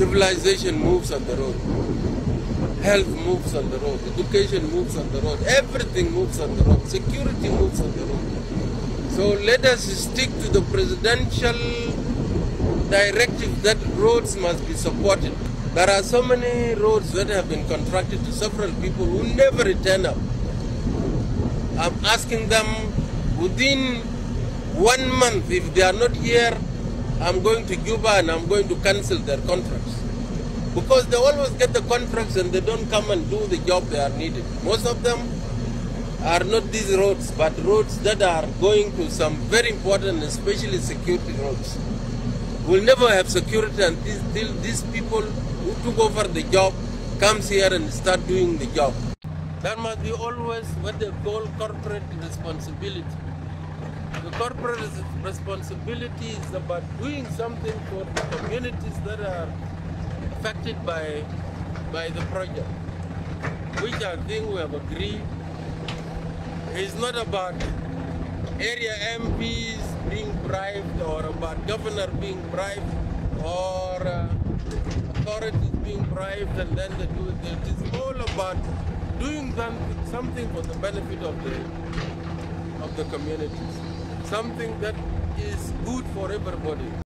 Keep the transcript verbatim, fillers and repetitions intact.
Civilization moves on the road. Health moves on the road. Education moves on the road. Everything moves on the road. Security moves on the road. So let us stick to the presidential directive that roads must be supported. There are so many roads that have been contracted to several people who never return up. I'm asking them within one month, if they are not here, I'm going to Cuba and I'm going to cancel their contracts. Because they always get the contracts and they don't come and do the job they are needed. Most of them are not these roads, but roads that are going to some very important, especially security roads. We'll never have security until these people who took over the job comes here and start doing the job. That must be always what they call corporate responsibility. The corporate responsibility is about doing something for the communities that are affected by, by the project, which I think we have agreed. It's not about area M Ps being bribed or about governor being bribed or uh, authorities being bribed and then they do it. It's all about doing something for the benefit of the, of the communities, something that is good for everybody.